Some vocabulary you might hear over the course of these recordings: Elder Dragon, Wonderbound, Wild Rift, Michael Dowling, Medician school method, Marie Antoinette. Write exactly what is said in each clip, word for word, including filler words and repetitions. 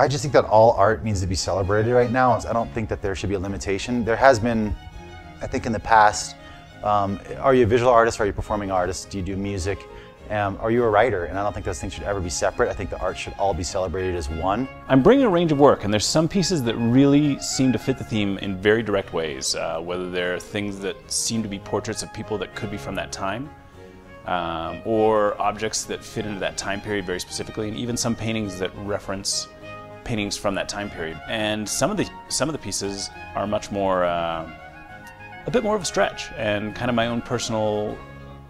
I just think that all art needs to be celebrated right now. I don't think that there should be a limitation. There has been, I think in the past, um, are you a visual artist, are you a performing artist, do you do music, um, are you a writer? And I don't think those things should ever be separate. I think the art should all be celebrated as one. I'm bringing a range of work, and there's some pieces that really seem to fit the theme in very direct ways, uh, whether they're things that seem to be portraits of people that could be from that time, um, or objects that fit into that time period very specifically, and even some paintings that reference paintings from that time period, and some of the some of the pieces are much more uh, a bit more of a stretch, and kind of my own personal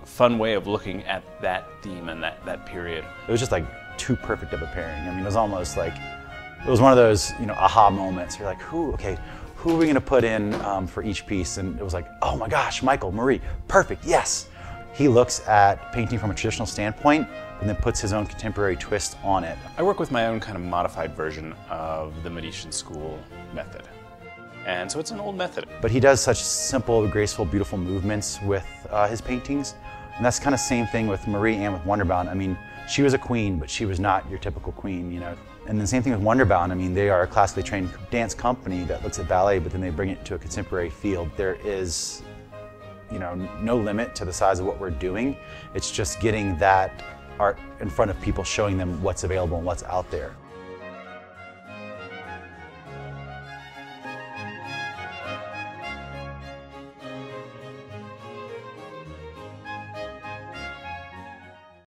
fun way of looking at that theme and that that period. It was just like too perfect of a pairing. I mean, it was almost like it was one of those, you know, aha moments. You're like, who? Okay, who are we gonna put in um, for each piece? And it was like, oh my gosh, Michael, Marie, perfect, yes. He looks at painting from a traditional standpoint and then puts his own contemporary twist on it. I work with my own kind of modified version of the Medician school method. And so it's an old method. But he does such simple, graceful, beautiful movements with uh, his paintings. And that's kind of the same thing with Marie and with Wonderbound. I mean, she was a queen, but she was not your typical queen, you know. And the same thing with Wonderbound. I mean, they are a classically trained dance company that looks at ballet, but then they bring it to a contemporary field. There is, you know, no limit to the size of what we're doing. It's just getting that art in front of people, showing them what's available and what's out there.